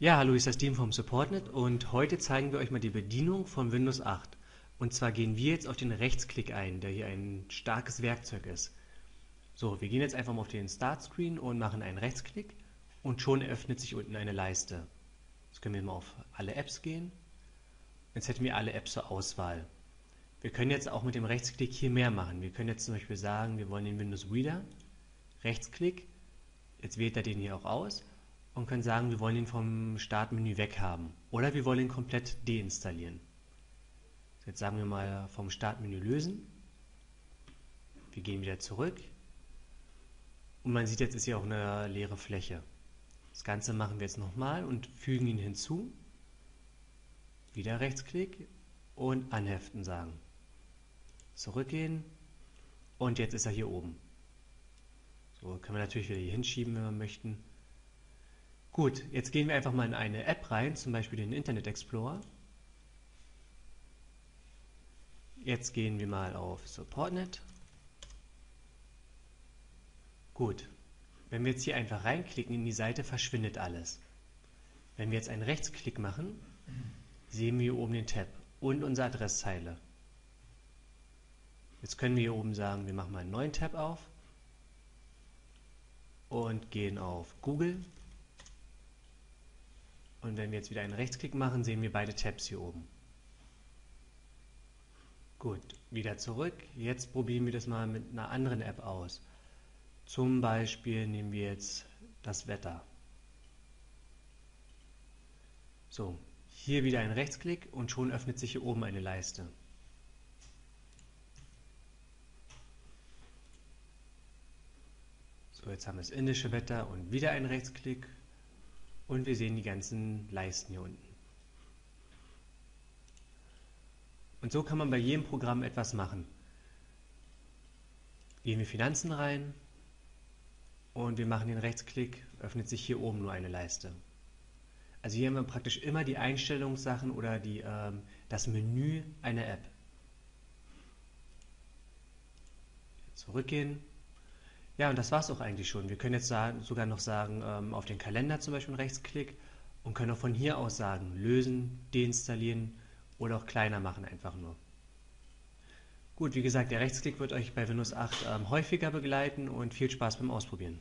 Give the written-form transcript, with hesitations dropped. Ja, hallo, hier ist das Team vom SupportNet und heute zeigen wir euch mal die Bedienung von Windows 8. Und zwar gehen wir jetzt auf den Rechtsklick ein, der hier ein starkes Werkzeug ist. So, wir gehen jetzt einfach mal auf den Startscreen und machen einen Rechtsklick und schon öffnet sich unten eine Leiste. Jetzt können wir mal auf alle Apps gehen. Jetzt hätten wir alle Apps zur Auswahl. Wir können jetzt auch mit dem Rechtsklick hier mehr machen. Wir können jetzt zum Beispiel sagen, wir wollen den Windows Reader. Rechtsklick, jetzt wählt er den hier auch aus und können sagen, wir wollen ihn vom Startmenü weghaben oder wir wollen ihn komplett deinstallieren. Jetzt sagen wir mal vom Startmenü lösen. Wir gehen wieder zurück und man sieht, jetzt ist hier auch eine leere Fläche. Das Ganze machen wir jetzt nochmal und fügen ihn hinzu. Wieder Rechtsklick und Anheften sagen. Zurückgehen und jetzt ist er hier oben. So, können wir natürlich wieder hier hinschieben, wenn wir möchten. Gut, jetzt gehen wir einfach mal in eine App rein, zum Beispiel den Internet Explorer. Jetzt gehen wir mal auf SupportNet. Gut, wenn wir jetzt hier einfach reinklicken in die Seite, verschwindet alles. Wenn wir jetzt einen Rechtsklick machen, sehen wir hier oben den Tab und unsere Adresszeile. Jetzt können wir hier oben sagen, wir machen mal einen neuen Tab auf und gehen auf Google. Und wenn wir jetzt wieder einen Rechtsklick machen, sehen wir beide Tabs hier oben. Gut, wieder zurück. Jetzt probieren wir das mal mit einer anderen App aus. Zum Beispiel nehmen wir jetzt das Wetter. So, hier wieder ein Rechtsklick und schon öffnet sich hier oben eine Leiste. So, jetzt haben wir das indische Wetter und wieder ein Rechtsklick. Und wir sehen die ganzen Leisten hier unten. Und so kann man bei jedem Programm etwas machen. Gehen wir Finanzen rein und wir machen den Rechtsklick, öffnet sich hier oben nur eine Leiste. Also hier haben wir praktisch immer die Einstellungssachen oder das Menü einer App. Zurückgehen. Ja, und das war es auch eigentlich schon. Wir können jetzt sogar noch sagen, auf den Kalender zum Beispiel einen Rechtsklick und können auch von hier aus sagen, lösen, deinstallieren oder auch kleiner machen einfach nur. Gut, wie gesagt, der Rechtsklick wird euch bei Windows 8 häufiger begleiten und viel Spaß beim Ausprobieren.